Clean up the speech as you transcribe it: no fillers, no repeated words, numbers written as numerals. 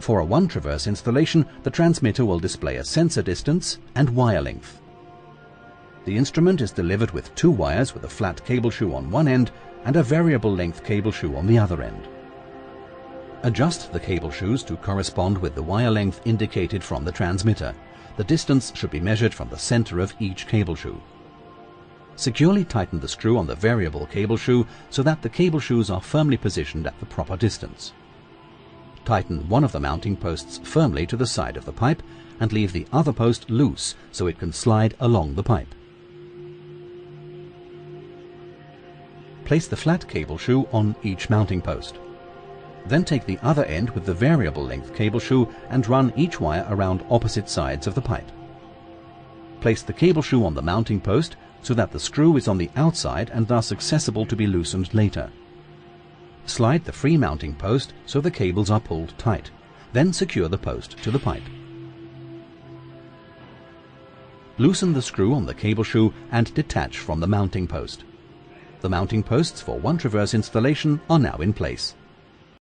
For a one-traverse installation, the transmitter will display a sensor distance and wire length. The instrument is delivered with two wires with a flat cable shoe on one end and a variable length cable shoe on the other end. Adjust the cable shoes to correspond with the wire length indicated from the transmitter. The distance should be measured from the center of each cable shoe. Securely tighten the screw on the variable cable shoe so that the cable shoes are firmly positioned at the proper distance. Tighten one of the mounting posts firmly to the side of the pipe and leave the other post loose so it can slide along the pipe. Place the flat cable shoe on each mounting post. Then take the other end with the variable length cable shoe and run each wire around opposite sides of the pipe. Place the cable shoe on the mounting post so that the screw is on the outside and thus accessible to be loosened later. Slide the free mounting post so the cables are pulled tight. Then secure the post to the pipe. Loosen the screw on the cable shoe and detach from the mounting post. The mounting posts for one traverse installation are now in place.